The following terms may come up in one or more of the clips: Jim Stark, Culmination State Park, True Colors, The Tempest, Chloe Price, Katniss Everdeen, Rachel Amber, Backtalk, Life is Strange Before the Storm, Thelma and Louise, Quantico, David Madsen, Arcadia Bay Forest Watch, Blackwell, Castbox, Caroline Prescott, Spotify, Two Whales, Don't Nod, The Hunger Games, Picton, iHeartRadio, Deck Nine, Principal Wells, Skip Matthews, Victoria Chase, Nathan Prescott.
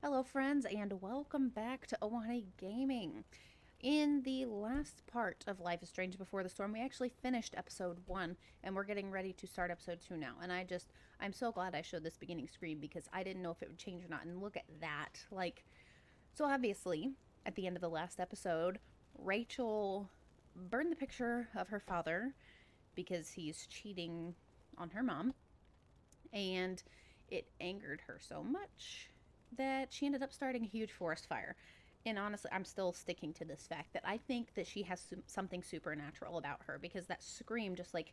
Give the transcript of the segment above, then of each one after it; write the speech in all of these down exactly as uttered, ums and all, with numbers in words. Hello friends and welcome back to Oh Honey Gaming. In the last part of Life is Strange Before the Storm, we actually finished episode one and we're getting ready to start episode two now. And I just, I'm so glad I showed this beginning screen because I didn't know if it would change or not. And look at that. Like, so obviously at the end of the last episode, Rachel burned the picture of her father because he's cheating on her mom. And it angered her so much that she ended up starting a huge forest fire. And honestly, I'm still sticking to this fact that I think that she has something supernatural about her because that scream just like,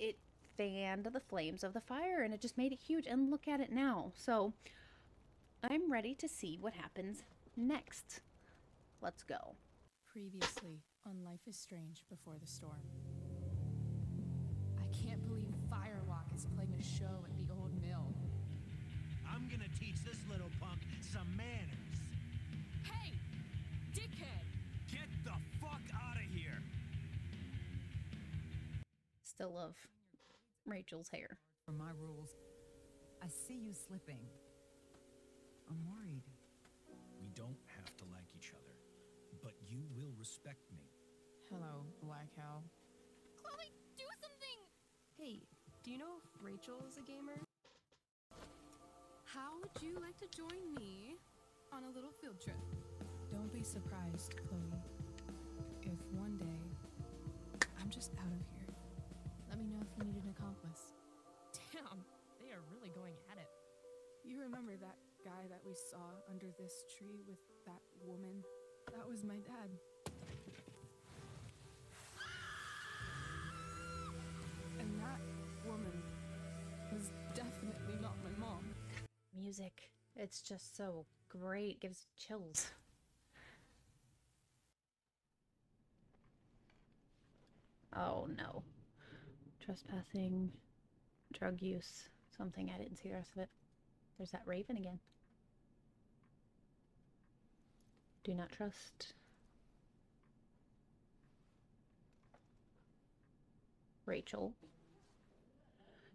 it fanned the flames of the fire and it just made it huge. And look at it now. So I'm ready to see what happens next. Let's go. Previously on Life is Strange Before the Storm. I can't believe Firewalk is playing a show at the old mill. I'm gonna teach this little punk some manners. Hey, dickhead! Get the fuck out of here! Still love Rachel's hair. For my rules, I see you slipping. I'm worried. We don't have to like each other, but you will respect me. Hello, Black Hal. Chloe, do something! Hey, do you know if Rachel is a gamer? How would you like to join me on a little field trip? Don't be surprised, Chloe, if one day I'm just out of here. Let me know if you need an accomplice. Damn, they are really going at it. You remember that guy that we saw under this tree with that woman? That was my dad. And that woman was definitely not my mom. Music. It's just so great. It gives chills. Oh no. Trespassing, drug use, something. I didn't see the rest of it. There's that raven again. Do not trust. Rachel.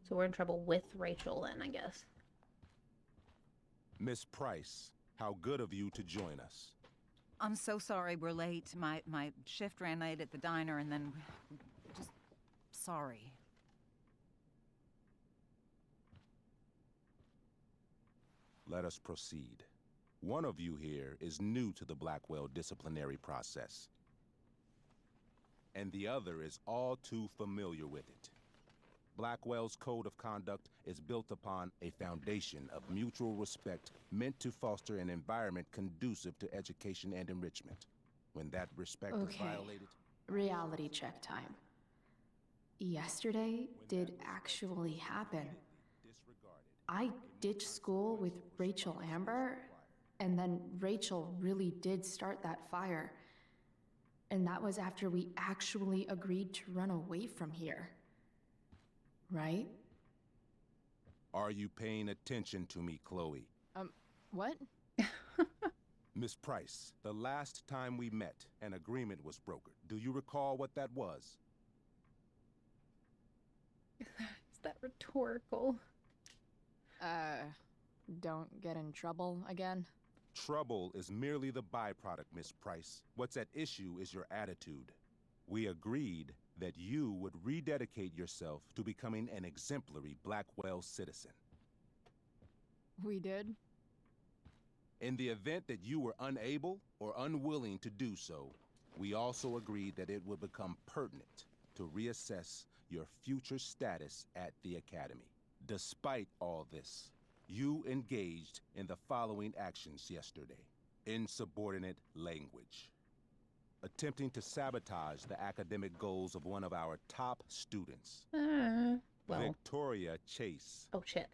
So we're in trouble with Rachel then, I guess. Miss Price, how good of you to join us. I'm so sorry we're late. My my shift ran late at the diner and then just sorry. Let us proceed. One of you here is new to the Blackwell disciplinary process. And the other is all too familiar with it. Blackwell's code of conduct is built upon a foundation of mutual respect meant to foster an environment conducive to education and enrichment. When that respect okay. is violated... Reality check time. Yesterday did actually happen. I ditched school with Rachel Amber, and then Rachel really did start that fire. And that was after we actually agreed to run away from here. Right? Are you paying attention to me, Chloe? Um, what? Miss Price, the last time we met, an agreement was brokered. Do you recall what that was? Is that rhetorical? Uh, don't get in trouble again. Trouble is merely the byproduct, Miss Price. What's at issue is your attitude. We agreed that you would rededicate yourself to becoming an exemplary Blackwell citizen. We did? In the event that you were unable or unwilling to do so, we also agreed that it would become pertinent to reassess your future status at the Academy. Despite all this, you engaged in the following actions yesterday. Insubordinate language. Attempting to sabotage the academic goals of one of our top students. Uh, well. Victoria Chase. Oh, shit.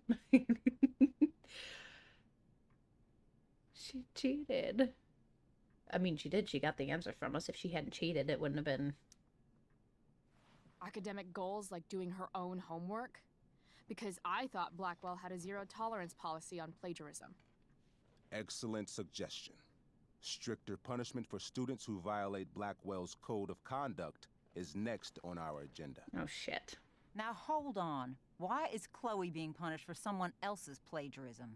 She cheated. I mean, she did. She got the answer from us. If she hadn't cheated, it wouldn't have been... Academic goals like doing her own homework? Because I thought Blackwell had a zero tolerance policy on plagiarism. Excellent suggestion. Stricter punishment for students who violate Blackwell's code of conduct is next on our agenda. Oh, shit. Now, hold on. Why is Chloe being punished for someone else's plagiarism?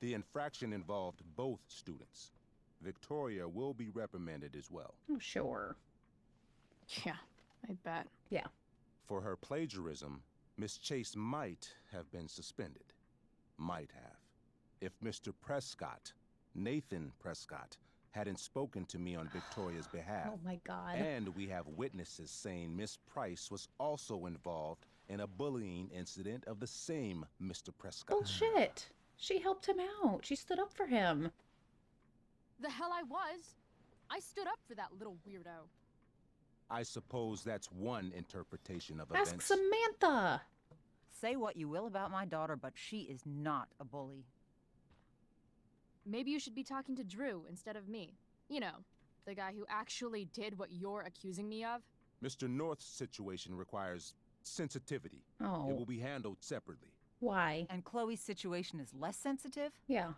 The infraction involved both students. Victoria will be reprimanded as well. I'm sure. Yeah, I bet. Yeah. For her plagiarism, Miss Chase might have been suspended. Might have. If Mister Prescott, Nathan Prescott, hadn't spoken to me on Victoria's behalf. Oh, my God. And we have witnesses saying Miss Price was also involved in a bullying incident of the same Mister Prescott. Bullshit. She helped him out. She stood up for him. The hell I was. I stood up for that little weirdo. I suppose that's one interpretation of events. Ask Samantha. Say what you will about my daughter, but she is not a bully. Maybe you should be talking to Drew instead of me. You know, the guy who actually did what you're accusing me of. Mister North's situation requires sensitivity. Oh. It will be handled separately. Why? And Chloe's situation is less sensitive? Yeah.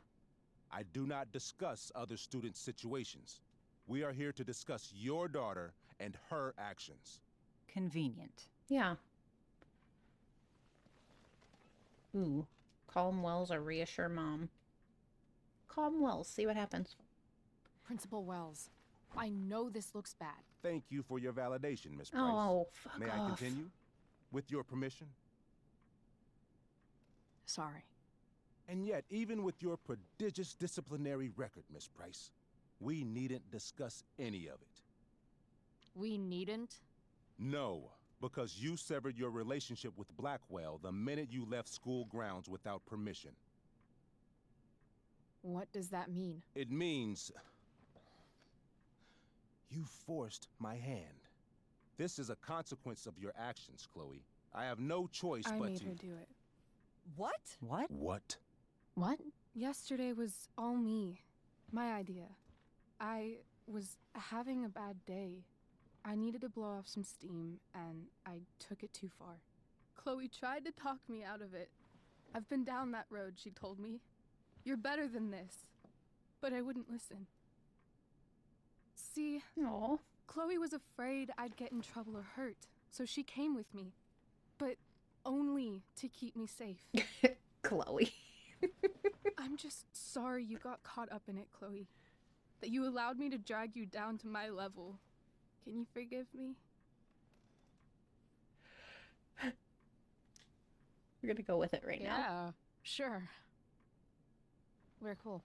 I do not discuss other students' situations. We are here to discuss your daughter and her actions. Convenient. Yeah. Ooh. Calm Wells or reassure Mom. Calm Wells. See what happens. Principal Wells, I know this looks bad. Thank you for your validation, Miss Price. Oh, fuck off. May I continue? With your permission? Sorry. And yet, even with your prodigious disciplinary record, Miss Price, we needn't discuss any of it. We needn't? No, because you severed your relationship with Blackwell the minute you left school grounds without permission. What does that mean? It means you forced my hand. This is a consequence of your actions, Chloe. I have no choice but to... I made her do it. What? What? What? What? Yesterday was all me. My idea. I was having a bad day. I needed to blow off some steam, and I took it too far. Chloe tried to talk me out of it. I've been down that road, she told me. You're better than this. But I wouldn't listen. See, aww. Chloe was afraid I'd get in trouble or hurt, so she came with me. But only to keep me safe. Chloe. I'm just sorry you got caught up in it, Chloe. That you allowed me to drag you down to my level. Can you forgive me? We're gonna go with it right yeah, now. Yeah, sure. We're cool.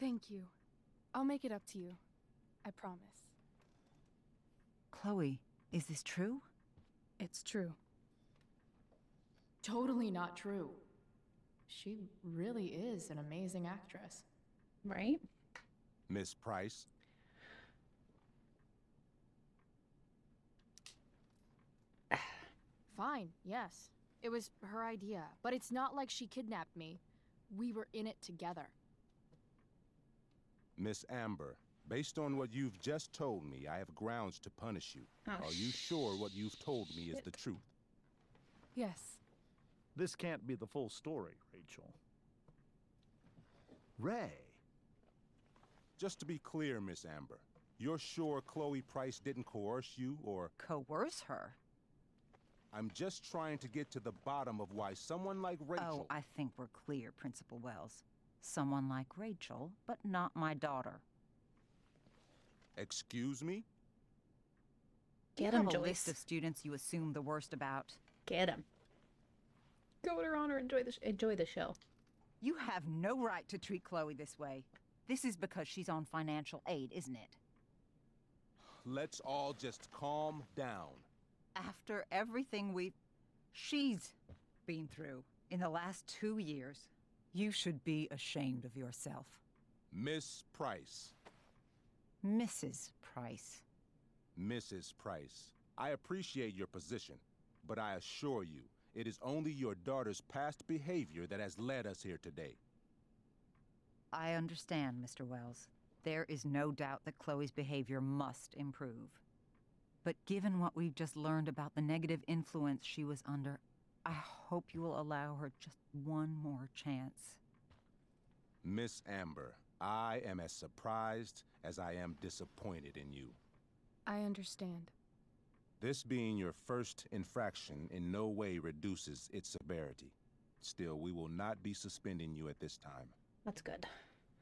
Thank you. I'll make it up to you. I promise. Chloe, is this true? It's true. Totally not true. She really is an amazing actress. Right? Miss Price? Fine, yes. It was her idea, but it's not like she kidnapped me. We were in it together. Miss Amber, based on what you've just told me, I have grounds to punish you. Oh, Are you sure what you've told me shit. is the truth? Yes. This can't be the full story, Rachel. Ray. Just to be clear, Miss Amber, you're sure Chloe Price didn't coerce you or... Coerce her? I'm just trying to get to the bottom of why someone like Rachel... Oh, I think we're clear, Principal Wells. Someone like Rachel, but not my daughter. Excuse me? Get him, Joyce. You have a list of students you assume the worst about. Get him. Go with her honor. Enjoy the, sh enjoy the show. You have no right to treat Chloe this way. This is because she's on financial aid, isn't it? Let's all just calm down. After everything we've... she's been through in the last two years, you should be ashamed of yourself. Miss Price. Missus Price. Missus Price, I appreciate your position, but I assure you, it is only your daughter's past behavior that has led us here today. I understand, Mister Wells. There is no doubt that Chloe's behavior must improve. But given what we've just learned about the negative influence she was under, I hope you will allow her just one more chance. Miss Amber, I am as surprised as I am disappointed in you. I understand. This being your first infraction in no way reduces its severity. Still, we will not be suspending you at this time. That's good.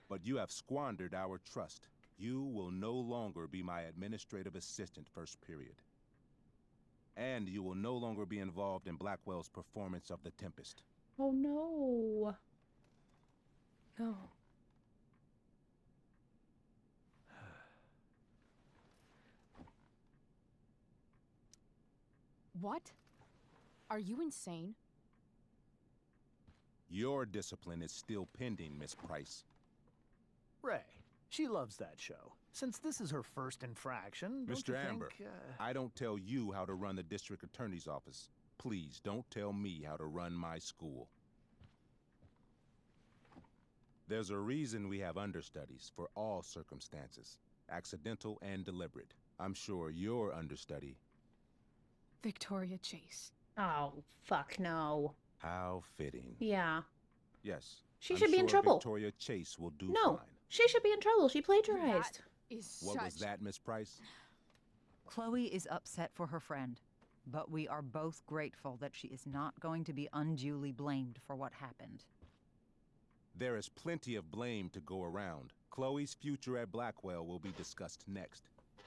But you have squandered our trust. You will no longer be my administrative assistant, first period. And you will no longer be involved in Blackwell's performance of The Tempest. Oh, no. No. What? Are you insane? Your discipline is still pending, Miss Price. Ray, she loves that show. Since this is her first infraction, Mister Amber, think, uh... I don't tell you how to run the district attorney's office. Please don't tell me how to run my school. There's a reason we have understudies for all circumstances, accidental and deliberate. I'm sure your understudy... Victoria Chase. Oh, fuck no. How fitting. Yeah. Yes. She I'm should be sure in trouble. Victoria Chase will do no, fine. She should be in trouble. She plagiarized. That is what such... was that, Miss Price? Chloe is upset for her friend, but we are both grateful that she is not going to be unduly blamed for what happened. There is plenty of blame to go around. Chloe's future at Blackwell will be discussed next,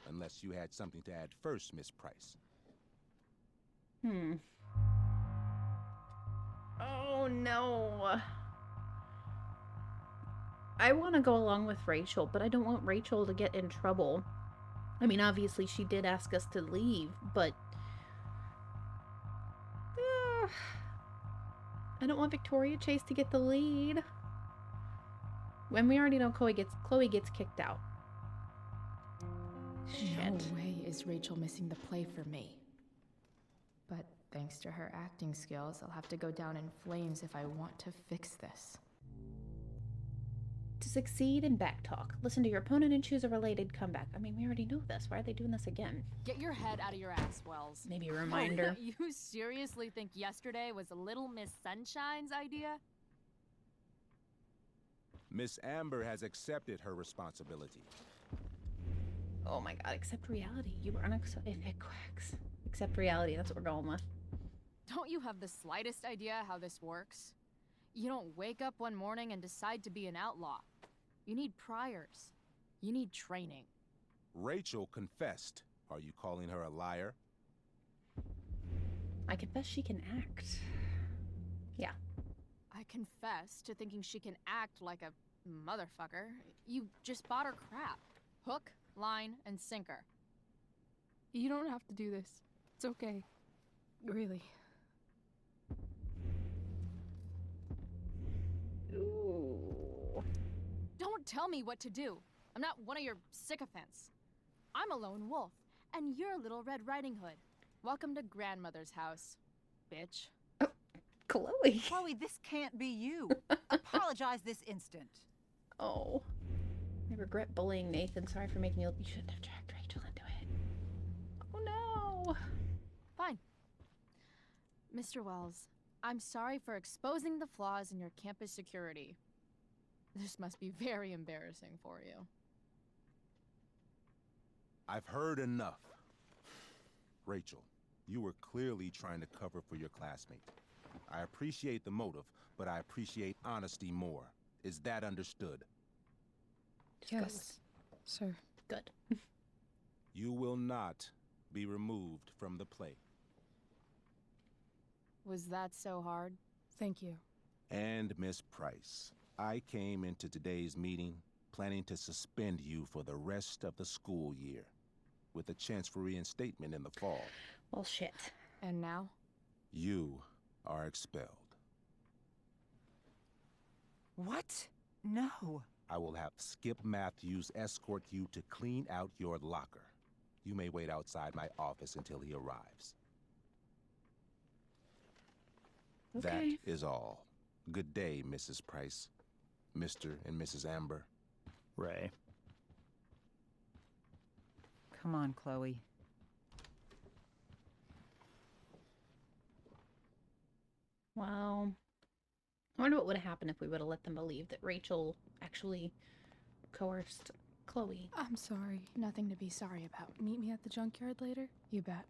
unless you had something to add first, Miss Price. Hmm. Oh, no. I want to go along with Rachel, but I don't want Rachel to get in trouble. I mean, obviously, she did ask us to leave, but... Uh, I don't want Victoria Chase to get the lead. When we already know Chloe gets, Chloe gets kicked out. Shit. No way is Rachel missing the play for me. But thanks to her acting skills, I'll have to go down in flames if I want to fix this. To succeed in backtalk, listen to your opponent and choose a related comeback. I mean, we already knew this. Why are they doing this again? Get your head out of your ass, Wells. Maybe a reminder. You seriously think yesterday was Little Miss Sunshine's idea? Miss Amber has accepted her responsibility. Oh my god, accept reality. You were unaccepted. It quacks. Except reality, that's what we're going with. Don't you have the slightest idea how this works? You don't wake up one morning and decide to be an outlaw. You need priors. You need training. Rachel confessed. Are you calling her a liar? I confess she can act. Yeah. I confess to thinking she can act like a motherfucker. You just bought her crap. Hook, line, and sinker. You don't have to do this. It's okay. Really. Ooh. Don't tell me what to do. I'm not one of your sycophants. I'm a lone wolf, and you're Little Red Riding Hood. Welcome to grandmother's house, bitch. Oh, Chloe. Chloe, this can't be you. Apologize this instant. Oh. I regret bullying Nathan. Sorry for making you... You shouldn't have dragged Rachel into it. Oh, no. Fine. Mister Wells, I'm sorry for exposing the flaws in your campus security. This must be very embarrassing for you. I've heard enough. Rachel, you were clearly trying to cover for your classmate. I appreciate the motive, but I appreciate honesty more. Is that understood? Yes, sir. Good. You will not be removed from the play. Was that so hard? Thank you. And Miss Price, I came into today's meeting planning to suspend you for the rest of the school year, with a chance for reinstatement in the fall. Well, shit. And now? You are expelled. What? No. I will have Skip Matthews escort you to clean out your locker. You may wait outside my office until he arrives. Okay. That is all. Good day, Missus Price, Mister and Missus Amber. Ray. Come on, Chloe. Wow. I wonder what would have happened if we would have let them believe that Rachel actually coerced Chloe. I'm sorry. Nothing to be sorry about. Meet me at the junkyard later? You bet.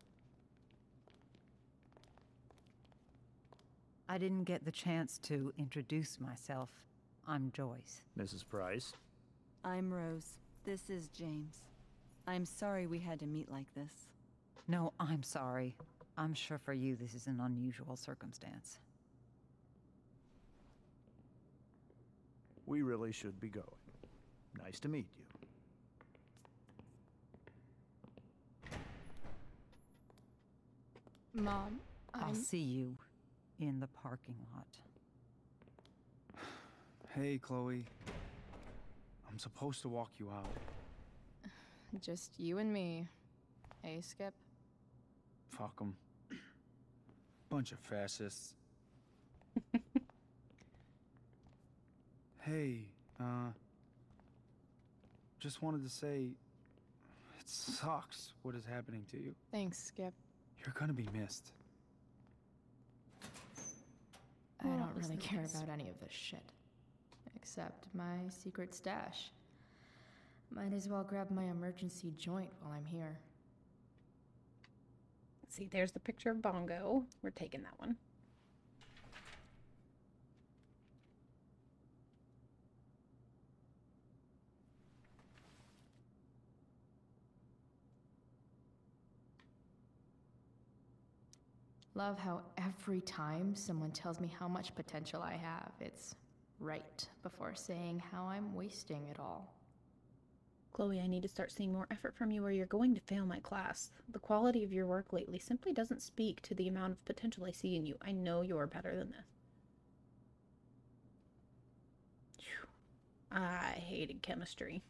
I didn't get the chance to introduce myself. I'm Joyce. Missus Price. I'm Rose. This is James. I'm sorry we had to meet like this. No, I'm sorry. I'm sure for you this is an unusual circumstance. We really should be going. Nice to meet you. Mom, I'm... I'll see you in the parking lot. Hey, Chloe. I'm supposed to walk you out. Just you and me. Eh, Skip? Fuck them. Bunch of fascists. Hey, uh... just wanted to say... it sucks what is happening to you. Thanks, Skip. You're gonna be missed. I don't really care about any of this shit. Except my secret stash. Might as well grab my emergency joint while I'm here. Let's see, there's the picture of Bongo. We're taking that one. Love how every time someone tells me how much potential I have, it's right before saying how I'm wasting it all. Chloe, I need to start seeing more effort from you or you're going to fail my class. The quality of your work lately simply doesn't speak to the amount of potential I see in you. I know you're better than this. Whew. I hated chemistry.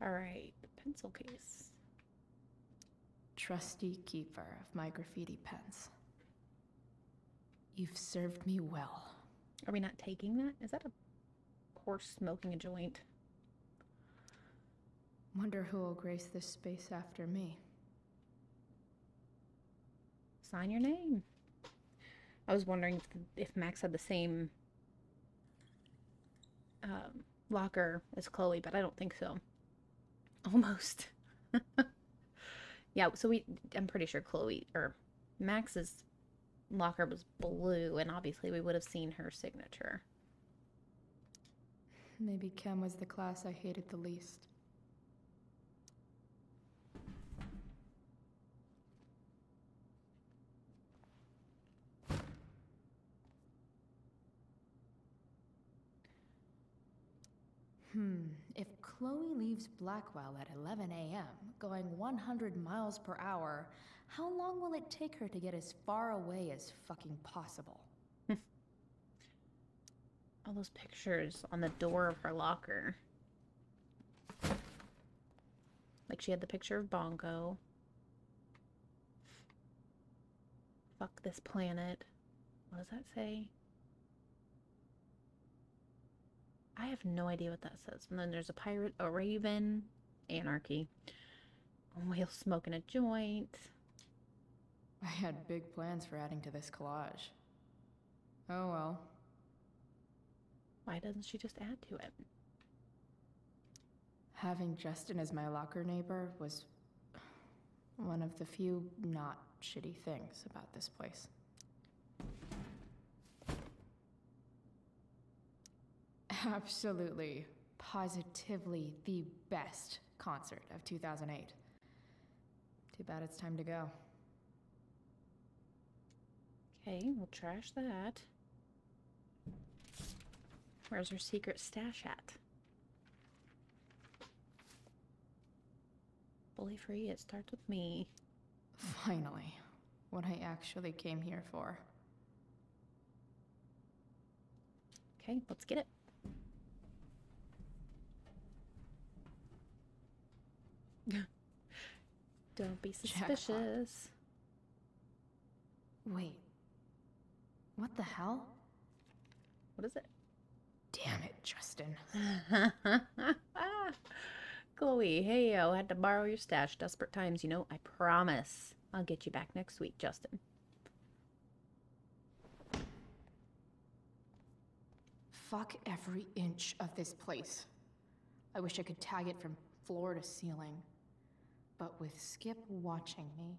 All right, the pencil case. Trusty keeper of my graffiti pens. You've served me well. Are we not taking that? Is that a horse smoking a joint? Wonder who will grace this space after me. Sign your name. I was wondering if, if Max had the same um, locker as Chloe, but I don't think so. Almost. Yeah, so we, I'm pretty sure Chloe, or Max's locker was blue, and obviously we would have seen her signature. Maybe chem was the class I hated the least. Hmm, if Chloe leaves Blackwell at eleven A M, going one hundred miles per hour, how long will it take her to get as far away as fucking possible? All those pictures on the door of her locker. Like she had the picture of Bongo. Fuck this planet. What does that say? I have no idea what that says. And then there's a pirate, a raven, anarchy, a whale smoking a joint. I had big plans for adding to this collage. Oh well. Why doesn't she just add to it? Having Justin as my locker neighbor was one of the few not shitty things about this place. Absolutely, positively the best concert of two thousand eight. Too bad it's time to go. Okay, we'll trash that. Where's her secret stash at? Bully free, it starts with me. Finally, what I actually came here for. Okay, let's get it. Don't be suspicious. Jackpot. Wait. What the hell? What is it? Damn it, Justin. Chloe, hey yo, had to borrow your stash. Desperate times, you know, I promise. I'll get you back next week, Justin. Fuck every inch of this place. I wish I could tag it from floor to ceiling. but with Skip watching me.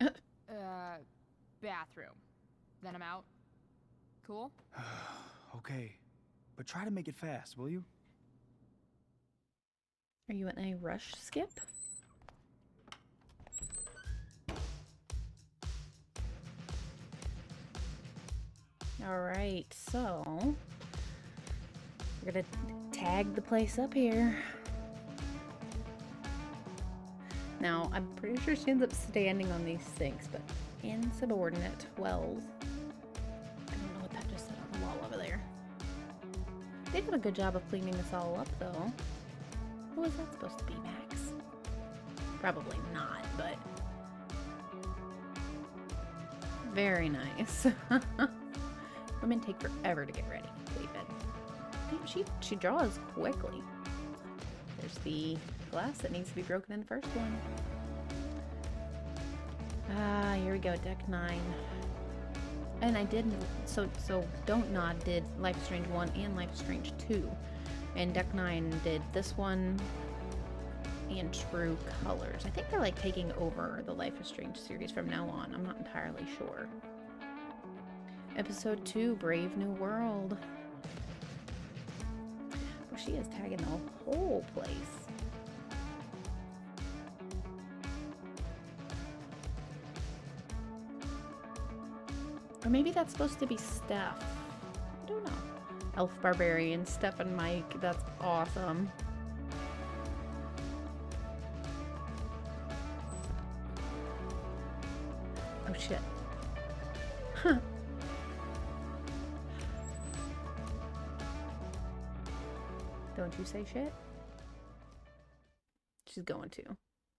uh, bathroom. Then I'm out. Cool? Okay. But try to make it fast, will you? Are you in a rush, Skip? Alright, so we're gonna tag the place up here. Now, I'm pretty sure she ends up standing on these things, but insubordinate Wells. I don't know what that just said on the wall over there. They did a good job of cleaning this all up, though. Who is that supposed to be, Max? Probably not, but very nice. Women take forever to get ready. Wait, damn, she she draws quickly. There's the glass that needs to be broken in the first one. Ah, here we go, Deck Nine. And I did so so. Don't Nod did Life is Strange one and Life is Strange two. And Deck Nine did this one and True Colors. I think they're like taking over the Life is Strange series from now on. I'm not entirely sure. Episode two, Brave New World. Well, she is tagging the whole place. Or maybe that's supposed to be Steph. I don't know. Elf Barbarian, Steph and Mike. That's awesome. Oh shit. Huh. Don't you say shit? She's going to.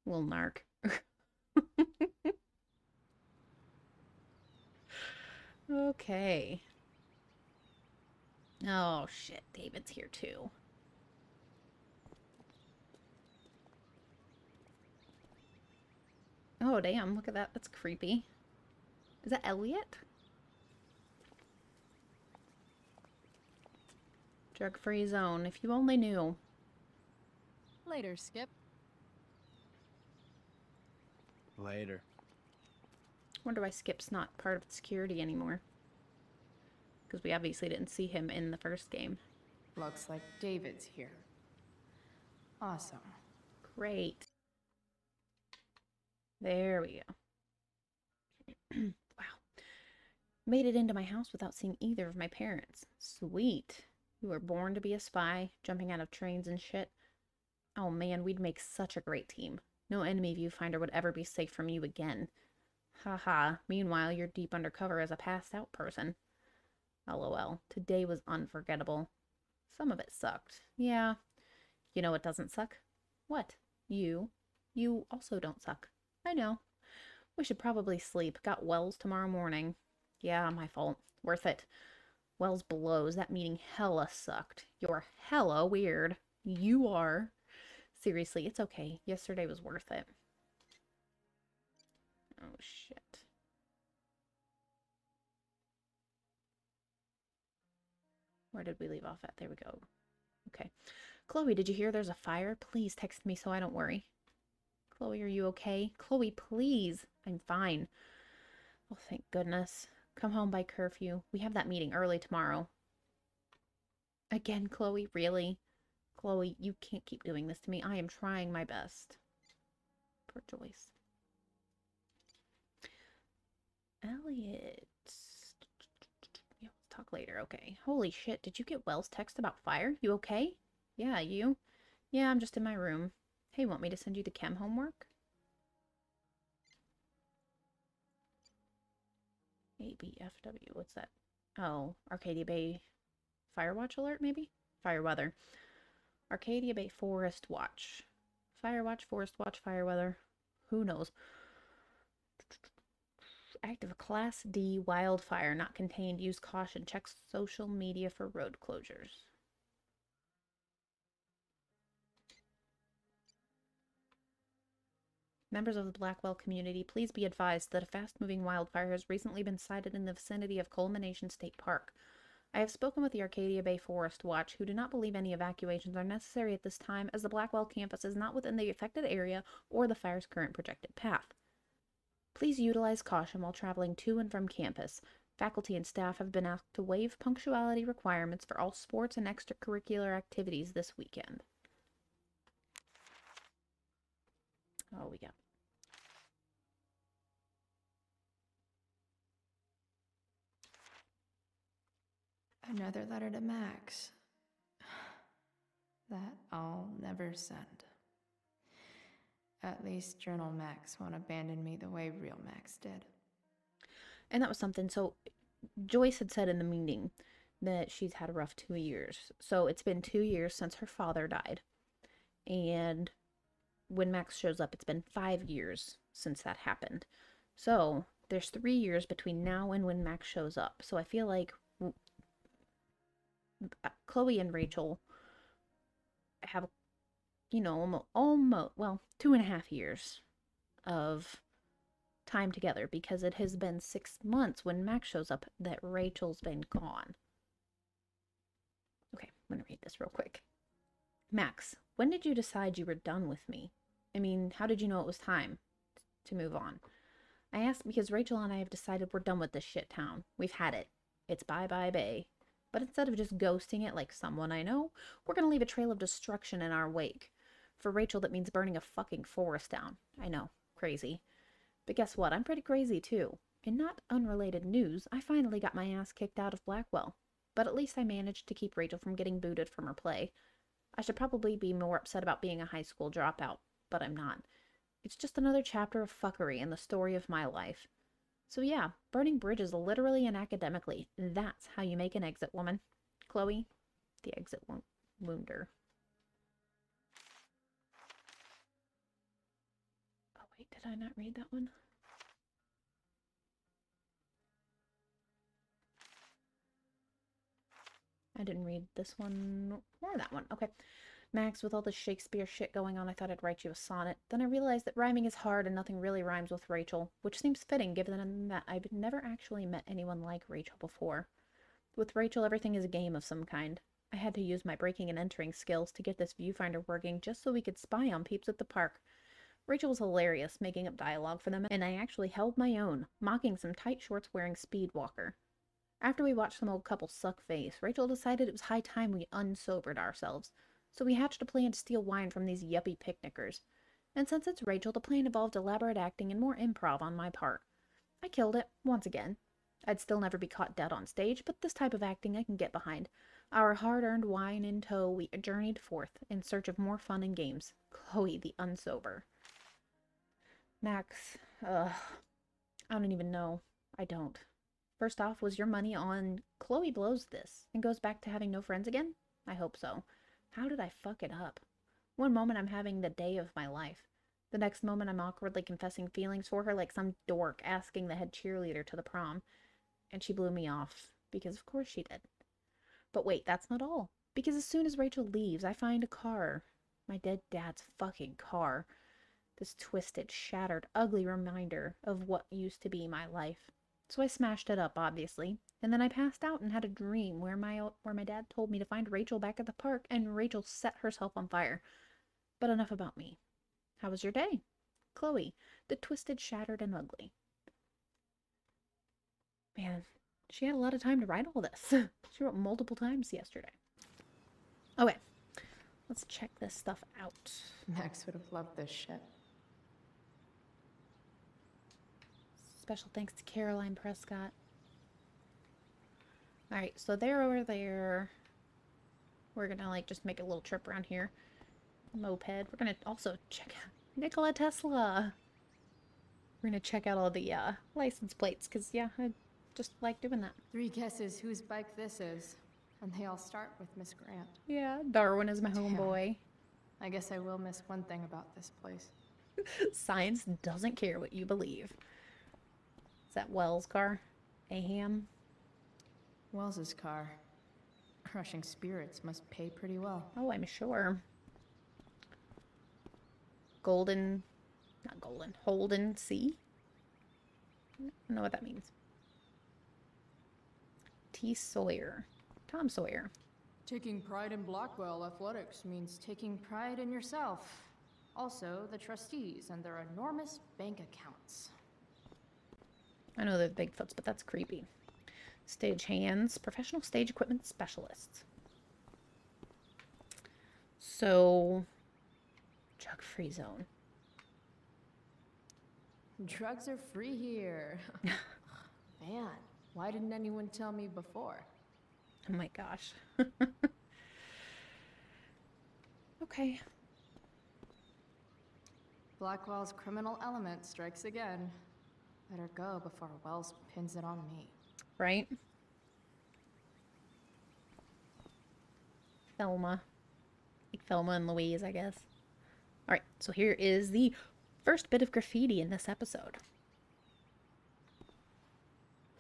Little narc. Okay. Oh shit, David's here too. Oh damn, look at that. That's creepy. Is that Elliot? Drug-free zone, if you only knew. Later, Skip. Later. Wonder why Skip's not part of security anymore. Because we obviously didn't see him in the first game. Looks like David's here. Awesome. Great. There we go. Wow. Made it into my house without seeing either of my parents. Sweet. You were born to be a spy, jumping out of trains and shit. Oh man, we'd make such a great team. No enemy viewfinder would ever be safe from you again. Haha. Ha. Meanwhile, you're deep undercover as a passed out person. LOL. Today was unforgettable. Some of it sucked. Yeah. You know what doesn't suck? What? You. You also don't suck. I know. We should probably sleep. Got Wells tomorrow morning. Yeah, my fault. Worth it. Wells blows. That meeting hella sucked. You're hella weird. You are. Seriously, it's okay. Yesterday was worth it. Oh, shit. Where did we leave off at? There we go. Okay. Chloe, did you hear there's a fire? Please text me so I don't worry. Chloe, are you okay? Chloe, please. I'm fine. Oh, thank goodness. Come home by curfew. We have that meeting early tomorrow. Again, Chloe? Really? Chloe, you can't keep doing this to me. I am trying my best. Poor Joyce. Elliot. Yeah, we'll talk later. Okay. Holy shit. Did you get Wells' text about fire? You okay? Yeah, you? Yeah, I'm just in my room. Hey, want me to send you the chem homework? A B F W, what's that? Oh, Arcadia Bay Fire Watch alert, maybe? Fire weather. Arcadia Bay Forest Watch. Fire Watch, Forest Watch, Fire Weather. Who knows? Active Class D wildfire not contained. Use caution. Check social media for road closures. Members of the Blackwell community, please be advised that a fast-moving wildfire has recently been sighted in the vicinity of Culmination State Park. I have spoken with the Arcadia Bay Forest Watch, who do not believe any evacuations are necessary at this time, as the Blackwell campus is not within the affected area or the fire's current projected path. Please utilize caution while traveling to and from campus. Faculty and staff have been asked to waive punctuality requirements for all sports and extracurricular activities this weekend. Oh, we got. Another letter to Max. That I'll never send. At least Journal Max won't abandon me the way real Max did. And that was something. So Joyce had said in the meeting that she's had a rough two years. So it's been two years since her father died. And when Max shows up, it's been five years since that happened. So there's three years between now and when Max shows up. So I feel like Chloe and Rachel have, you know, almost, almost, well, two and a half years of time together, because it has been six months when Max shows up that Rachel's been gone. Okay, I'm going to read this real quick. Max, when did you decide you were done with me? I mean, how did you know it was time to move on? I asked because Rachel and I have decided we're done with this shit town. We've had it. It's bye-bye bay. But instead of just ghosting it like someone I know, we're going to leave a trail of destruction in our wake. For Rachel, that means burning a fucking forest down. I know. Crazy. But guess what? I'm pretty crazy, too. In not unrelated news, I finally got my ass kicked out of Blackwell. But at least I managed to keep Rachel from getting booted from her play. I should probably be more upset about being a high school dropout, but I'm not. It's just another chapter of fuckery in the story of my life. So yeah, burning bridges literally and academically. That's how you make an exit woman. Chloe, the exit wo- wounder. Oh wait, did I not read that one? I didn't read this one or that one. Okay. Max, with all this Shakespeare shit going on, I thought I'd write you a sonnet. Then I realized that rhyming is hard and nothing really rhymes with Rachel, which seems fitting given that I've never actually met anyone like Rachel before. With Rachel, everything is a game of some kind. I had to use my breaking and entering skills to get this viewfinder working just so we could spy on peeps at the park. Rachel was hilarious, making up dialogue for them, and I actually held my own, mocking some tight shorts wearing speed walker. After we watched some old couple suck face, Rachel decided it was high time we unsobered ourselves. So we hatched a plan to steal wine from these yuppie picnickers. And since it's Rachel, the plan involved elaborate acting and more improv on my part. I killed it, once again. I'd still never be caught dead on stage, but this type of acting I can get behind. Our hard-earned wine in tow, we journeyed forth in search of more fun and games. Chloe the Unsober. Max, ugh. I don't even know. I don't. First off, was your money on Chloe blows this and goes back to having no friends again? I hope so. How did I fuck it up? One moment I'm having the day of my life. The next moment I'm awkwardly confessing feelings for her like some dork asking the head cheerleader to the prom. And she blew me off. Because of course she did. But wait, that's not all. Because as soon as Rachel leaves, I find a car. My dead dad's fucking car. This twisted, shattered, ugly reminder of what used to be my life. So I smashed it up, obviously. And then I passed out and had a dream where my where my dad told me to find Rachel back at the park, and Rachel set herself on fire. But enough about me. How was your day? Chloe, the twisted, shattered, and ugly. Man, she had a lot of time to write all this. She wrote multiple times yesterday. Okay, let's check this stuff out. Max would have loved this shit. Special thanks to Caroline Prescott. Alright, so they're over there. We're gonna, like, just make a little trip around here. Moped. We're gonna also check out Nikola Tesla. We're gonna check out all the, uh, license plates, because, yeah, I just like doing that. Three guesses whose bike this is, and they all start with Miss Grant. Yeah, Darwin is my homeboy. I guess I will miss one thing about this place. Science doesn't care what you believe. Is that Wells' car? Aham? Wells's car. Crushing spirits must pay pretty well. Oh, I'm sure. Golden, not golden, Holden C? I don't know what that means. T. Sawyer. Tom Sawyer. Taking pride in Blackwell athletics means taking pride in yourself. Also, the trustees and their enormous bank accounts. I know they're Bigfoots, but that's creepy. Stage hands, professional stage equipment specialists. So, drug-free zone. Drugs are free here. Man, why didn't anyone tell me before? Oh my gosh. Okay. Blackwell's criminal element strikes again. Better go before Wells pins it on me. Right? Thelma. Like Thelma and Louise, I guess. Alright, so here is the first bit of graffiti in this episode.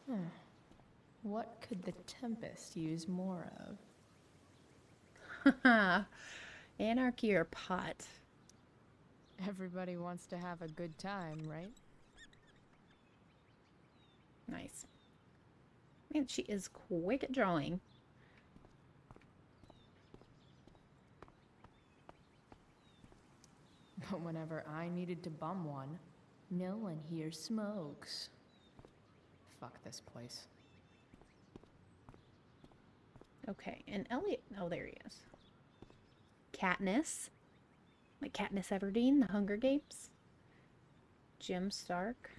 Hmm. What could the Tempest use more of? Haha. Anarchy or pot? Everybody wants to have a good time, right? Nice. Man, she is quick at drawing. But whenever I needed to bum one, no one here smokes. Fuck this place. Okay, and Elliot. Oh, there he is. Katniss. Like Katniss Everdeen, The Hunger Games. Jim Stark.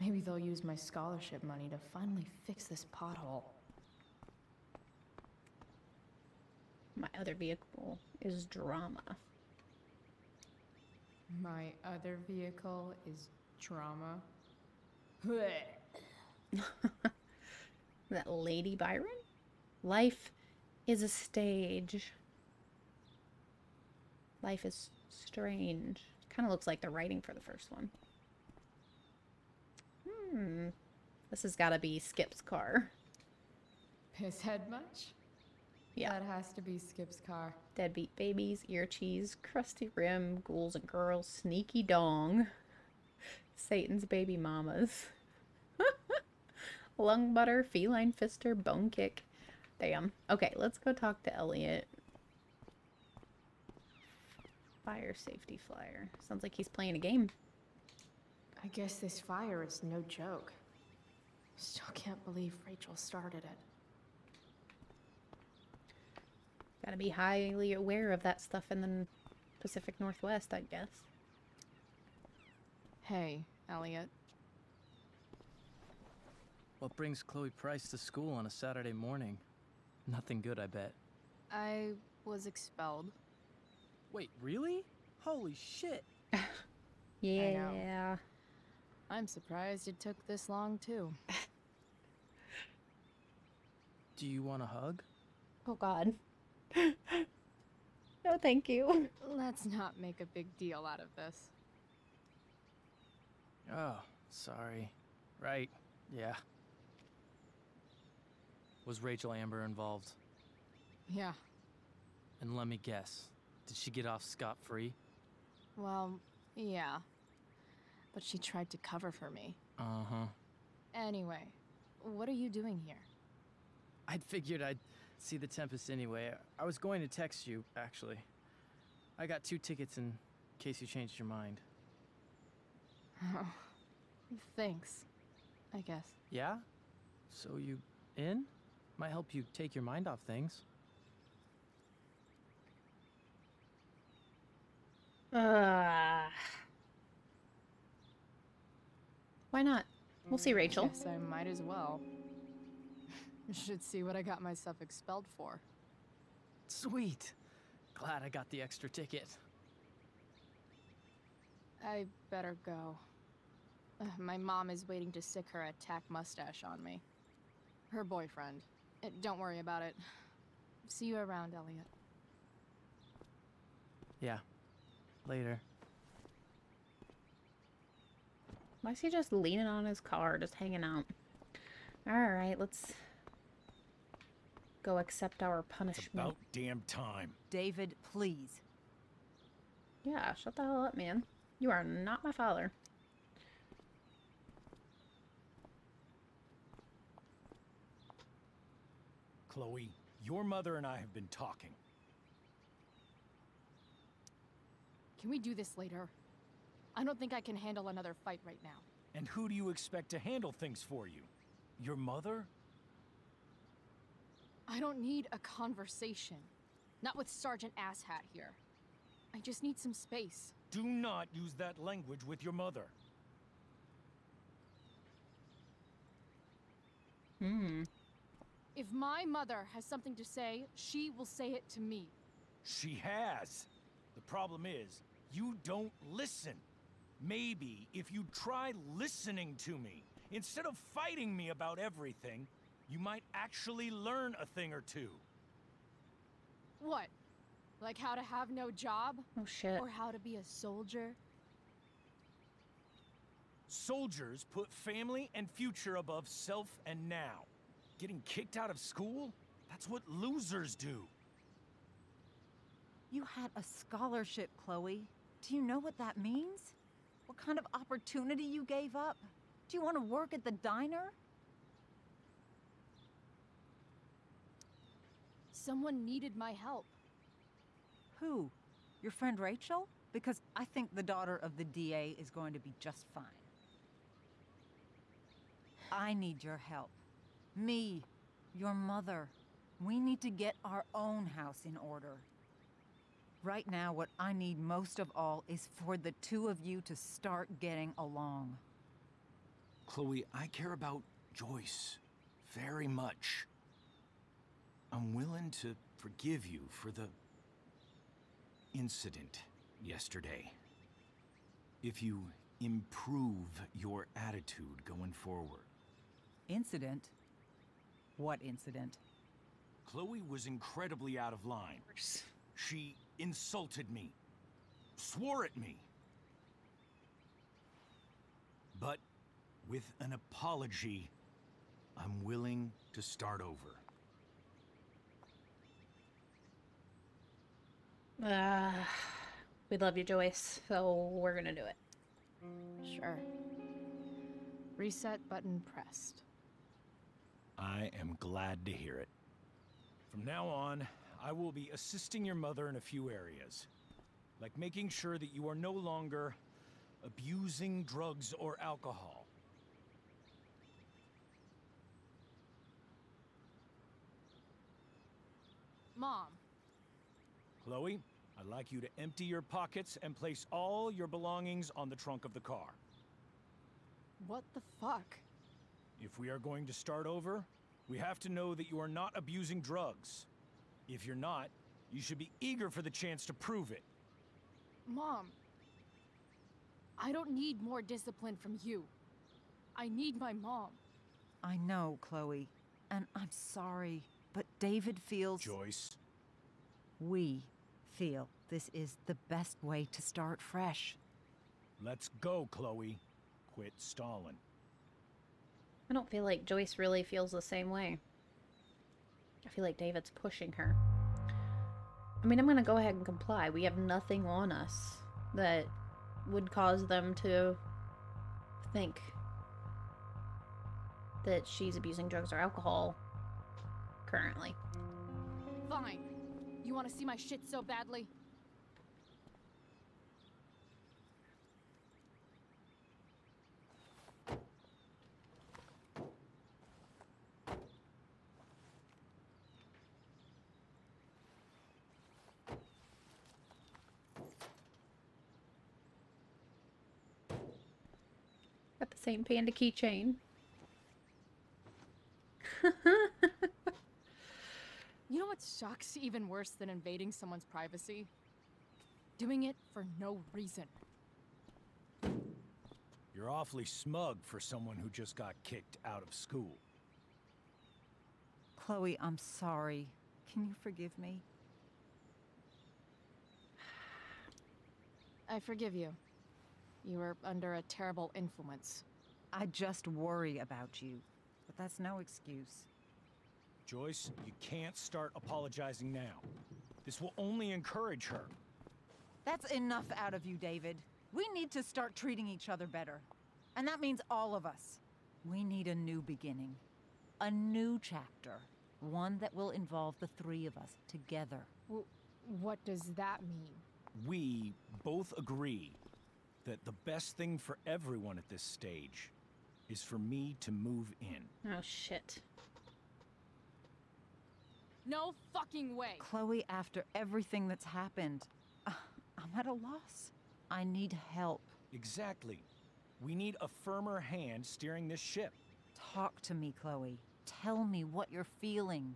Maybe they'll use my scholarship money to finally fix this pothole. My other vehicle is drama. My other vehicle is drama. That Lady Byron? Life is a stage. Life is strange. Kind of looks like the writing for the first one. Hmm. This has got to be Skip's car. Pisshead much? Yeah. That has to be Skip's car. Deadbeat babies, ear cheese, crusty rim, ghouls and girls, sneaky dong, Satan's baby mamas, lung butter, feline fister, bone kick. Damn. Okay, let's go talk to Elliot. Fire safety flyer. Sounds like he's playing a game. I guess this fire is no joke. Still can't believe Rachel started it. Gotta be highly aware of that stuff in the Pacific Northwest, I guess. Hey, Elliot. What brings Chloe Price to school on a Saturday morning? Nothing good, I bet. I was expelled. Wait, really? Holy shit. Yeah. I'm surprised it took this long, too. Do you want a hug? Oh, God. No, thank you. Let's not make a big deal out of this. Oh, sorry. Right. Yeah. Was Rachel Amber involved? Yeah. And let me guess. Did she get off scot-free? Well, yeah. But she tried to cover for me. Uh-huh. Anyway, what are you doing here? I'd figured I'd see the Tempest anyway. I was going to text you, actually. I got two tickets in case you changed your mind. Oh, thanks, I guess. Yeah? So you in? Might help you take your mind off things. Uh... Why not? We'll see, Rachel. Yes, I might as well. You should see what I got myself expelled for. Sweet. Glad I got the extra ticket. I better go. Ugh, my mom is waiting to sick her attack mustache on me. Her boyfriend. It, don't worry about it. See you around, Elliot. Yeah. Later. Why is he just leaning on his car, just hanging out? Alright, let's go accept our punishment. It's about damn time. David, please. Yeah, shut the hell up, man. You are not my father. Chloe. Your mother and I have been talking. Can we do this later? I don't think I can handle another fight right now. And who do you expect to handle things for you? Your mother? I don't need a conversation. Not with Sergeant Asshat here. I just need some space. Do not use that language with your mother. Hmm. If my mother has something to say, she will say it to me. She has. The problem is, you don't listen. Maybe if you try listening to me, instead of fighting me about everything, you might actually learn a thing or two. What? Like how to have no job? Oh, shit. Or how to be a soldier? Soldiers put family and future above self and now. Getting kicked out of school? That's what losers do. You had a scholarship, Chloe. Do you know what that means? What kind of opportunity you gave up? Do you want to work at the diner? Someone needed my help. Who? Your friend Rachel? Because I think the daughter of the D A is going to be just fine. I need your help. Me, your mother. We need to get our own house in order. Right now, what I need most of all is for the two of you to start getting along. Chloe, I care about Joyce very much. I'm willing to forgive you for the incident yesterday. If you improve your attitude going forward. Incident? What incident? Chloe was incredibly out of line. She insulted me, swore at me, but with an apology, I'm willing to start over. Uh, we love you, Joyce, so we're gonna do it. Sure. Reset button pressed. I am glad to hear it. From now on, I will be assisting your mother in a few areas, like making sure that you are no longer abusing drugs or alcohol. Mom. Chloe, I'd like you to empty your pockets and place all your belongings on the trunk of the car. What the fuck? If we are going to start over, we have to know that you are not abusing drugs. If you're not, you should be eager for the chance to prove it. Mom, I don't need more discipline from you. I need my mom. I know, Chloe, and I'm sorry, but David feels... Joyce. We feel this is the best way to start fresh. Let's go, Chloe. Quit stalling. I don't feel like Joyce really feels the same way. I feel like David's pushing her. I mean, I'm gonna go ahead and comply. We have nothing on us that would cause them to think that she's abusing drugs or alcohol currently. Fine. You want to see my shit so badly? Same panda keychain. You know what sucks even worse than invading someone's privacy? Doing it for no reason. You're awfully smug for someone who just got kicked out of school. Chloe, I'm sorry. Can you forgive me? I forgive you. You were under a terrible influence. I just worry about you, but that's no excuse. Joyce, you can't start apologizing now. This will only encourage her. That's enough out of you, David. We need to start treating each other better. And that means all of us. We need a new beginning, a new chapter, One that will involve the three of us together. Well, what does that mean? We both agree that the best thing for everyone at this stage is for me to move in. Oh, shit. No fucking way! Chloe, after everything that's happened, I'm at a loss. I need help. Exactly. We need a firmer hand steering this ship. Talk to me, Chloe. Tell me what you're feeling.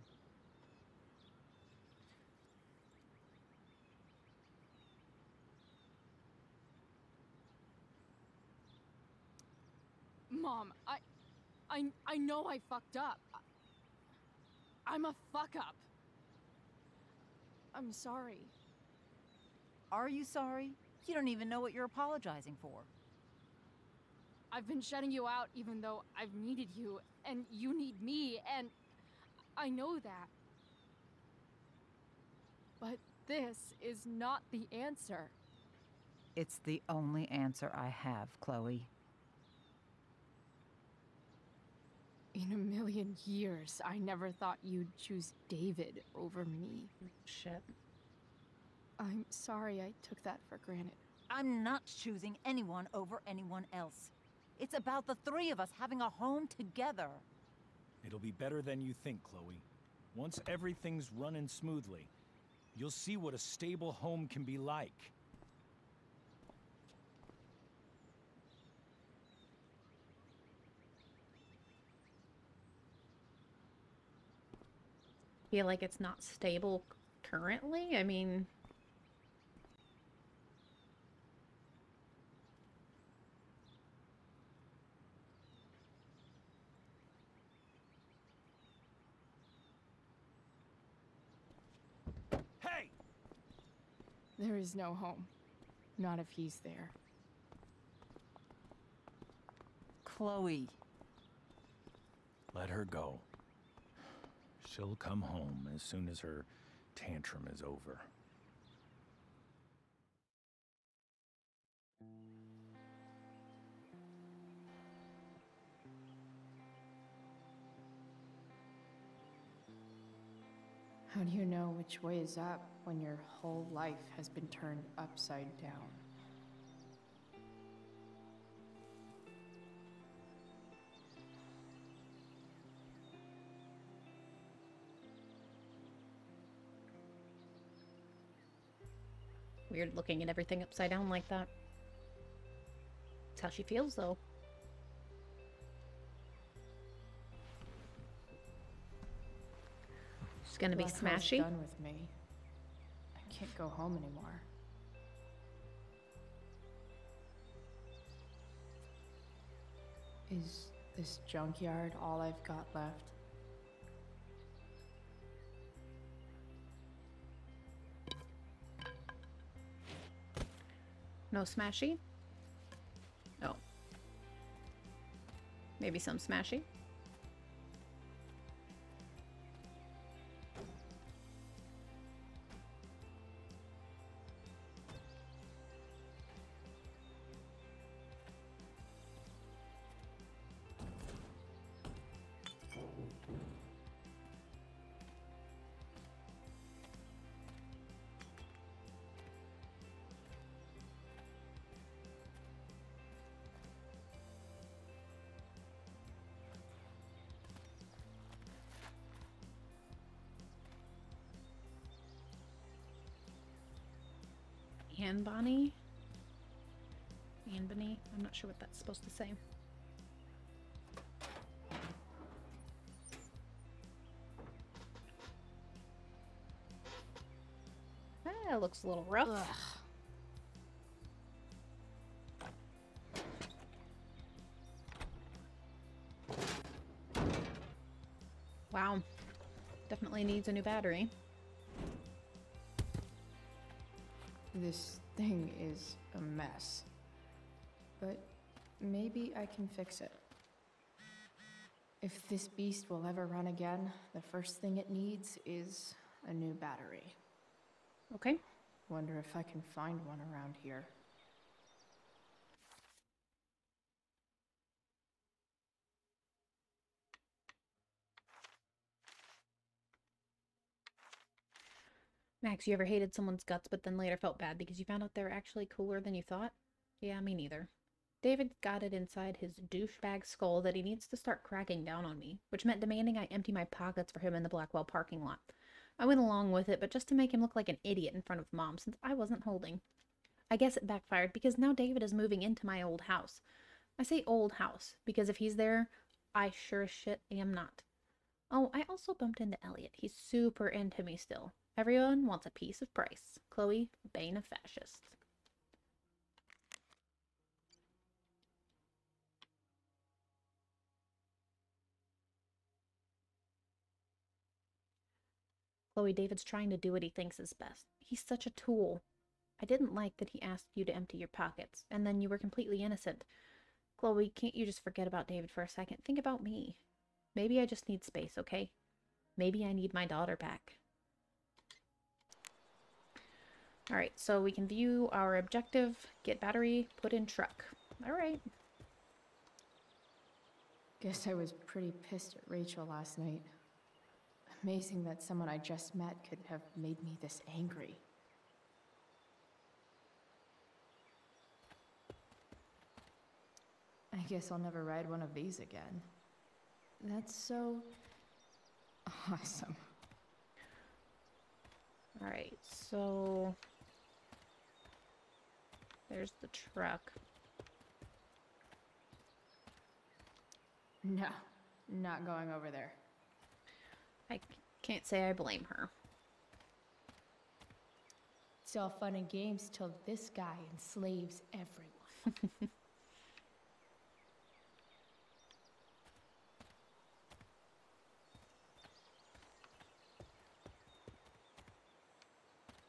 Mom, I, I, I know I fucked up. I, I'm a fuck up. I'm sorry. Are you sorry? You don't even know what you're apologizing for. I've been shutting you out even though I've needed you, and you need me, and I know that. But this is not the answer. It's the only answer I have, Chloe. In a million years, I never thought you'd choose David over me. Shit. I'm sorry I took that for granted. I'm not choosing anyone over anyone else. It's about the three of us having a home together. It'll be better than you think, Chloe. Once everything's running smoothly, you'll see what a stable home can be like. Feel like it's not stable currently? I mean... Hey! There is no home. Not if he's there. Chloe. Let her go. She'll come home as soon as her tantrum is over. How do you know which way is up when your whole life has been turned upside down? Weird looking at everything upside down like that. That's how she feels, though. She's gonna be smashy. Done with me. I can't go home anymore. Is this junkyard all I've got left? No smashy? Oh. Maybe some smashy? And Bonnie? And Bonnie? I'm not sure what that's supposed to say. That looks a little rough. Ugh. Wow. Definitely needs a new battery. This thing is a mess, but maybe I can fix it. If this beast will ever run again, the first thing it needs is a new battery. Okay. Wonder if I can find one around here. Max, you ever hated someone's guts but then later felt bad because you found out they were actually cooler than you thought? Yeah, me neither. David got it inside his douchebag skull that he needs to start cracking down on me, which meant demanding I empty my pockets for him in the Blackwell parking lot. I went along with it, but just to make him look like an idiot in front of Mom, since I wasn't holding. I guess it backfired because now David is moving into my old house. I say old house, because if he's there, I sure as shit am not. Oh, I also bumped into Elliot. He's super into me still. Everyone wants a piece of Price. Chloe, bane of fascists. Chloe, David's trying to do what he thinks is best. He's such a tool. I didn't like that he asked you to empty your pockets, and then you were completely innocent. Chloe, can't you just forget about David for a second? Think about me. Maybe I just need space, okay? Maybe I need my daughter back. Alright, so we can view our objective, get battery, put in truck. Alright. Guess I was pretty pissed at Rachel last night. Amazing that someone I just met could have made me this angry. I guess I'll never ride one of these again. That's so awesome. Alright, so there's the truck. No, not going over there. I can't say I blame her. It's all fun and games till this guy enslaves everyone.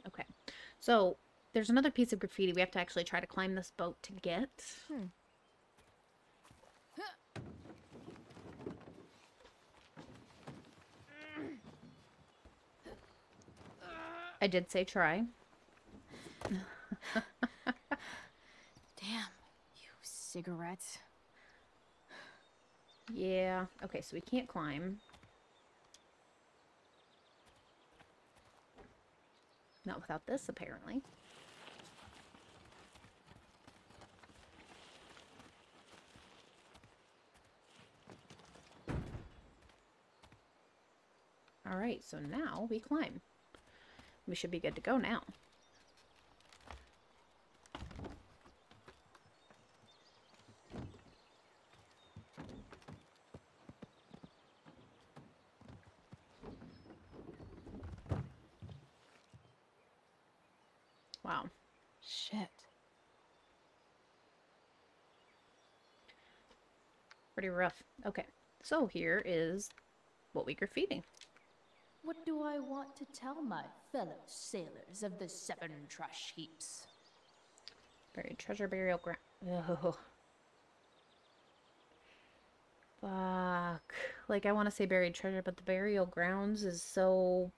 Okay, so there's another piece of graffiti. We have to actually try to climb this boat to get. Hmm. I did say try. Damn, you cigarettes. Yeah, okay, so we can't climb. Not without this, apparently. Alright, so now we climb. We should be good to go now. Wow. Shit. Pretty rough. Okay. So here is what we graffiti. What do I want to tell my fellow sailors of the seven trash heaps? Buried treasure burial ground. Oh. Fuck. Like, I want to say buried treasure, but the burial grounds is so...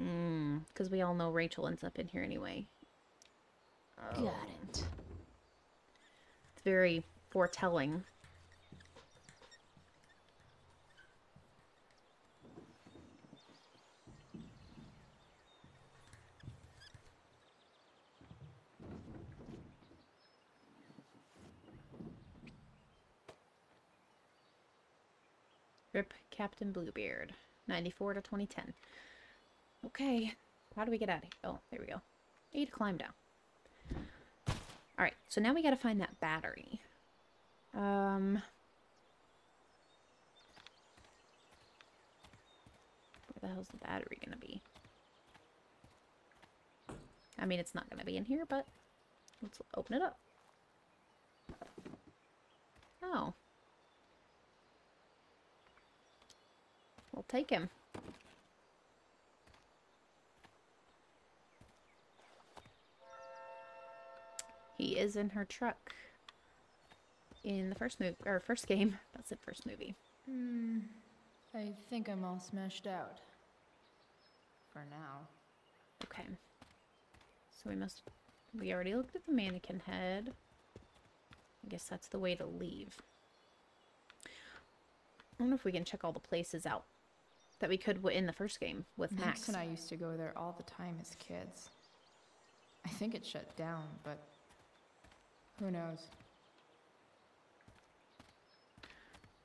Mmm. Because we all know Rachel ends up in here anyway. Oh. Got it. It's very foretelling. Rip Captain Bluebeard, ninety-four to twenty ten. Okay, how do we get out of here? Oh, there we go. I need to climb down. Alright, so now we gotta find that battery. Um, where the hell's the battery gonna be? I mean, it's not gonna be in here, but let's open it up. Oh. We'll take him. He is in her truck. In the first movie, or first game. That's the first movie. Hmm. I think I'm all smashed out. For now. Okay. So we must... We already looked at the mannequin head. I guess that's the way to leave. I wonder if we can check all the places out. that we could in the first game with Max. Max and I used to go there all the time as kids. I think it shut down, but who knows?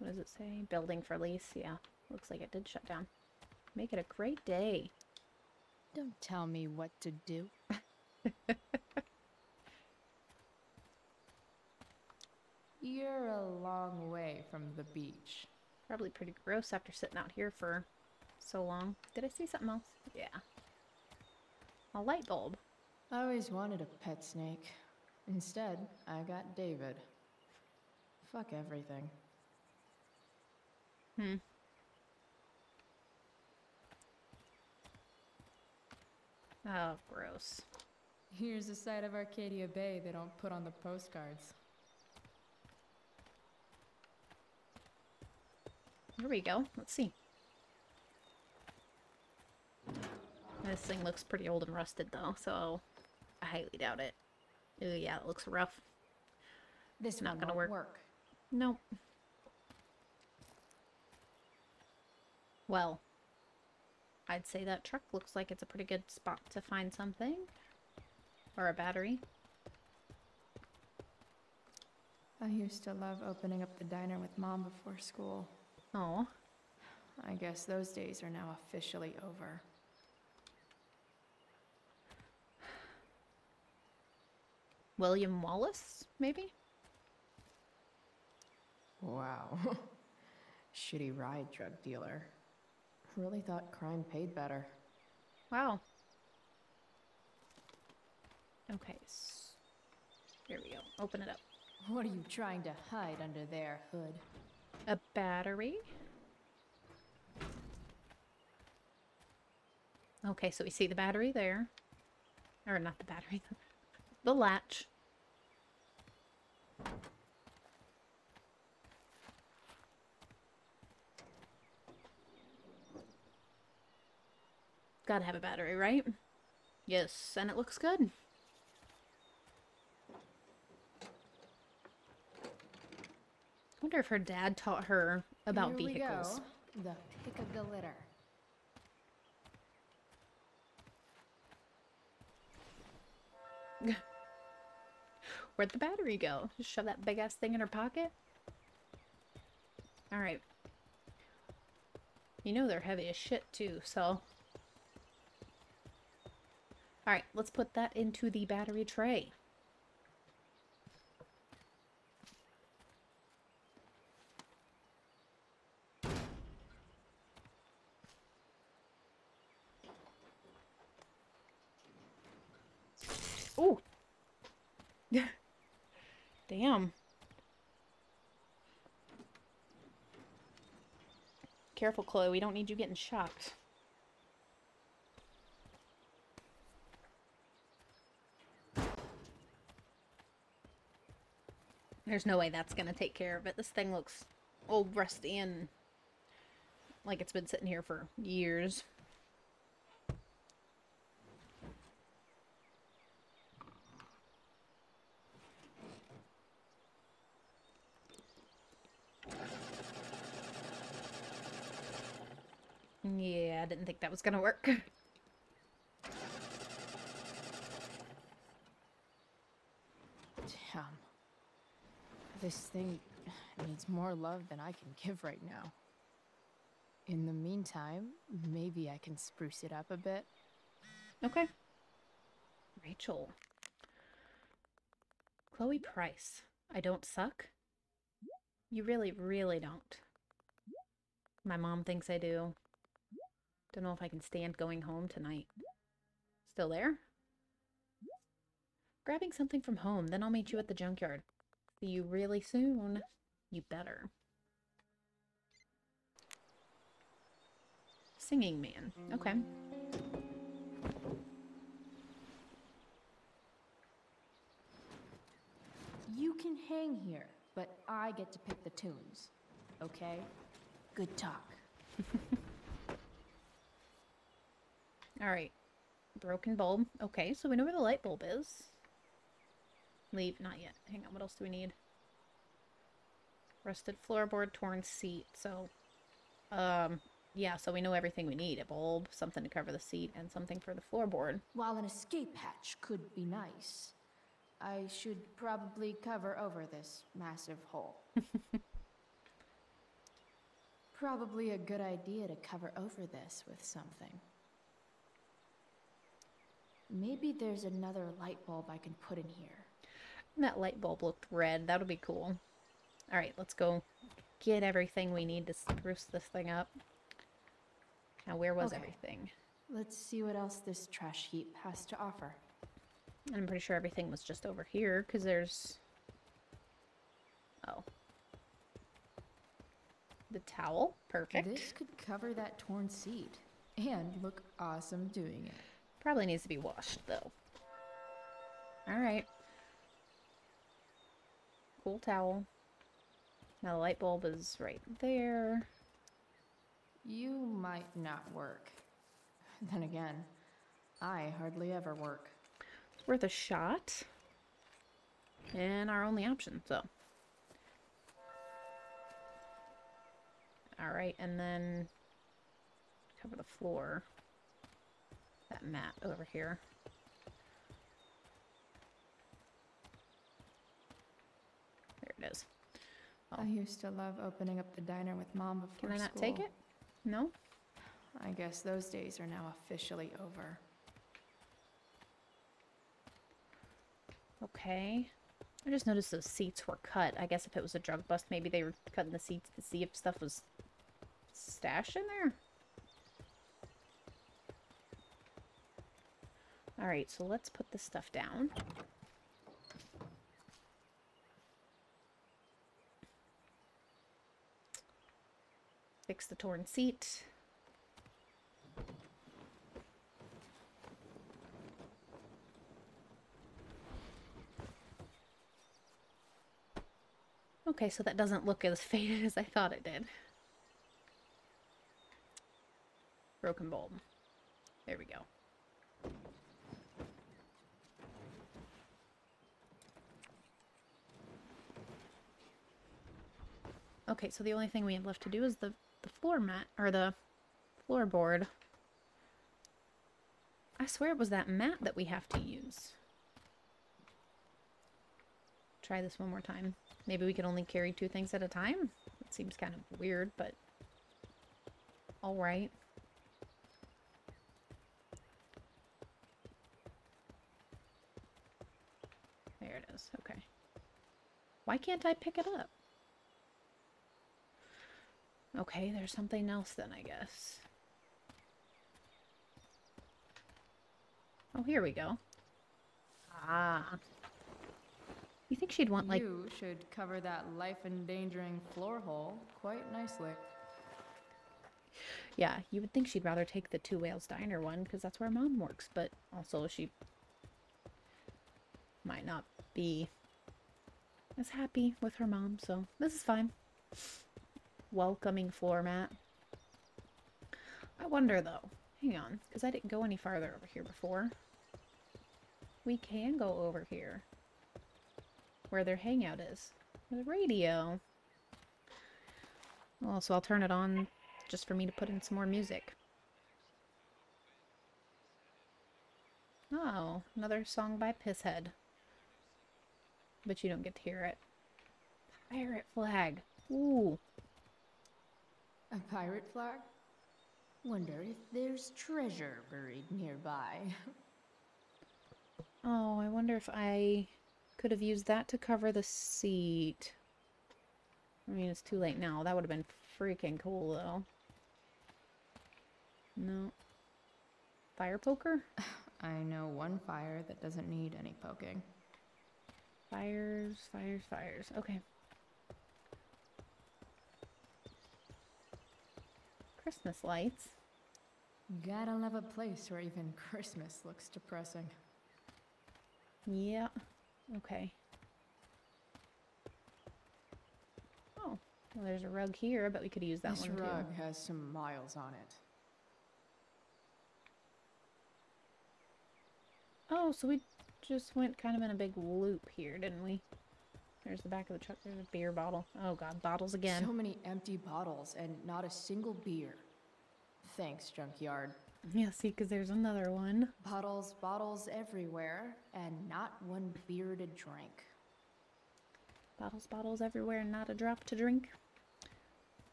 What does it say? Building for lease? Yeah, looks like it did shut down. Make it a great day. Don't tell me what to do. You're a long way from the beach. Probably pretty gross after sitting out here for so long. Did I see something else? Yeah. A light bulb. I always wanted a pet snake. Instead, I got David. Fuck everything. Hmm. Oh, gross. Here's a side of Arcadia Bay they don't put on the postcards. Here we go. Let's see. This thing looks pretty old and rusted, though, so I highly doubt it. Ooh, yeah, it looks rough. This is not gonna work. work. Nope. Well, I'd say that truck looks like it's a pretty good spot to find something. Or a battery. I used to love opening up the diner with Mom before school. Oh. I guess those days are now officially over. William Wallace, maybe? Wow. Shitty ride, drug dealer. Really thought crime paid better. Wow. Okay. Here we go. Open it up. What are you trying to hide under there, Hood? A battery. Okay, so we see the battery there. Or not the battery. The latch. Gotta have a battery, right? Yes, and it looks good. I wonder if her dad taught her about Here vehicles. We go. The pick of the litter. Where'd the battery go? Just shove that big ass thing in her pocket? Alright. You know they're heavy as shit too, so. Alright, let's put that into the battery tray. Ooh! Damn. Careful, Chloe, we don't need you getting shocked. There's no way that's going to take care of it. This thing looks old, rusty, and like it's been sitting here for years. Yeah, I didn't think that was going to work. Damn. This thing needs more love than I can give right now. In the meantime, maybe I can spruce it up a bit. Okay. Rachel. Chloe Price. I don't suck? You really, really don't. My mom thinks I do. Don't know if I can stand going home tonight. Still there? Grabbing something from home, then I'll meet you at the junkyard. See you really soon. You better. Singing man. Okay. You can hang here, but I get to pick the tunes. Okay? Good talk. Alright. Broken bulb. Okay, so we know where the light bulb is. Leave. Not yet. Hang on. What else do we need? Rusted floorboard, torn seat. So, um, Yeah, so we know everything we need. A bulb, something to cover the seat, and something for the floorboard. While an escape hatch could be nice, I should probably cover over this massive hole. Probably a good idea to cover over this with something. Maybe there's another light bulb I can put in here. And that light bulb looked red. That'll be cool. Alright, let's go get everything we need to spruce this thing up. Now, where was okay. everything? Let's see what else this trash heap has to offer. I'm pretty sure everything was just over here, because there's... Oh. The towel. Perfect. This could cover that torn seat. And look awesome doing it. Probably needs to be washed, though. Alright. Cool towel. Now the light bulb is right there. You might not work. Then again, I hardly ever work. It's worth a shot. And our only option, so. Alright, and then cover the floor. That mat over here. There it is. Oh. I used to love opening up the diner with Mom before school. Can I not take it? No? I guess those days are now officially over. Okay. I just noticed those seats were cut. I guess if it was a drug bust, maybe they were cutting the seats to see if stuff was stashed in there? Alright, so let's put this stuff down. Fix the torn seat. Okay, so that doesn't look as faded as I thought it did. Broken bulb. There we go. Okay, so the only thing we have left to do is the, the floor mat, or the floorboard. I swear it was that mat that we have to use. Try this one more time. Maybe we can only carry two things at a time? It seems kind of weird, but... Alright. There it is, okay. Why can't I pick it up? Okay, there's something else then, I guess. Oh, here we go. Ah. You think she'd want, like... You should cover that life-endangering floor hole quite nicely. Yeah, you would think she'd rather take the Two Whales Diner one, because that's where Mom works, but also she might not be as happy with her mom, so this is fine. Welcoming floor mat. I wonder though, hang on, because I didn't go any farther over here before. We can go over here where their hangout is. The radio. Well, so I'll turn it on just for me to put in some more music. Oh, another song by Pisshead. But you don't get to hear it. Pirate flag. Ooh. A pirate flag? Wonder if there's treasure buried nearby. Oh, I wonder if I could have used that to cover the seat. I mean, it's too late now. That would have been freaking cool, though. No. Fire poker? I know one fire that doesn't need any poking. Fires, fires, fires. Okay. Christmas lights. Gotta love a place where even Christmas looks depressing. Yeah. Okay. Oh, well, there's a rug here. I bet we could use that one too. This rug has some miles on it. Oh, so we just went kind of in a big loop here, didn't we? There's the back of the truck. There's a beer bottle. Oh god, bottles again. So many empty bottles and not a single beer. Thanks, Junkyard. Yeah, see, because there's another one. Bottles, bottles everywhere, and not one beer to drink. Bottles, bottles everywhere, and not a drop to drink.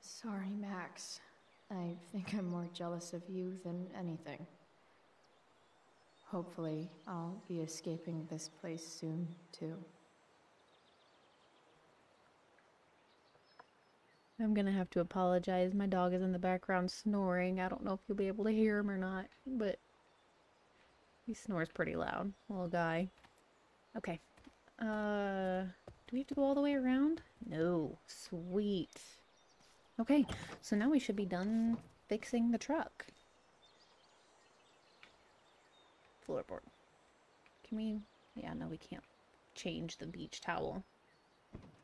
Sorry, Max. I think I'm more jealous of you than anything. Hopefully, I'll be escaping this place soon, too. I'm gonna have to apologize. My dog is in the background snoring. I don't know if you'll be able to hear him or not, but he snores pretty loud. Little guy. Okay. Uh, do we have to go all the way around? No. Sweet. Okay, so now we should be done fixing the truck. Floorboard. Can we... Yeah, no, we can't change the beach towel.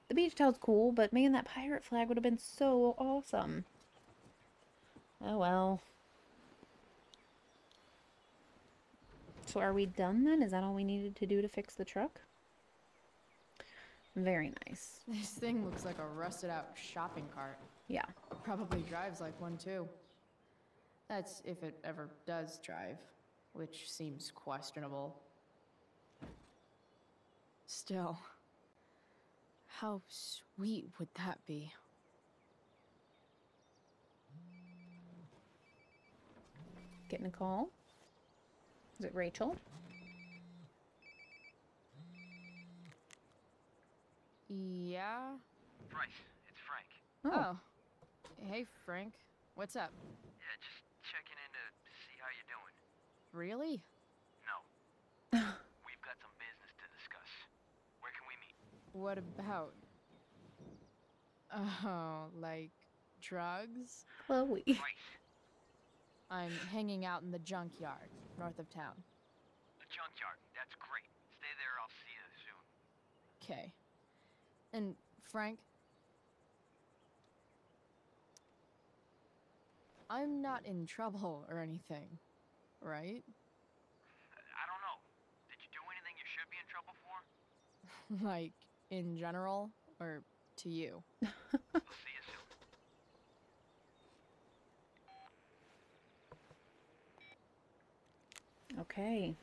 The beach towel's cool, but man, that pirate flag would have been so awesome. Oh well. So are we done then? Is that all we needed to do to fix the truck? Very nice. This thing looks like a rusted out shopping cart. Yeah. Probably drives like one too. That's if it ever does drive, which seems questionable. Still. How sweet would that be? Getting a call? Is it Rachel? Yeah? Price, it's Frank. Oh. oh. Hey, Frank. What's up? Yeah, just checking in to see how you're doing. Really? No. We've got some business to discuss. Where can we meet? What about? Oh, like drugs? Chloe. I'm hanging out in the junkyard, north of town. The junkyard? That's great. Stay there, I'll see you soon. Okay. And Frank? I'm not in trouble or anything, right? I don't know. Did you do anything you should be in trouble for? Like... in general, or to you? We'll see you soon. Okay.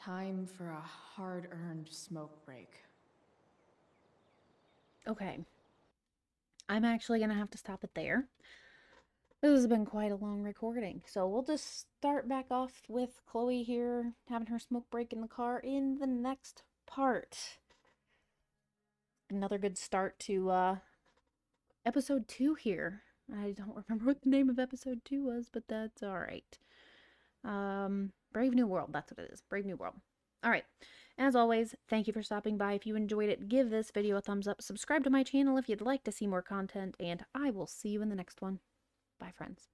Time for a hard-earned smoke break. Okay. I'm actually gonna have to stop it there. This has been quite a long recording, so we'll just start back off with Chloe here, having her smoke break in the car in the next part. Another good start to uh, episode two here. I don't remember what the name of episode two was, but that's alright. Um, Brave New World, that's what it is. Brave New World. Alright, as always, thank you for stopping by. If you enjoyed it, give this video a thumbs up. Subscribe to my channel if you'd like to see more content, and I will see you in the next one. Bye, friends.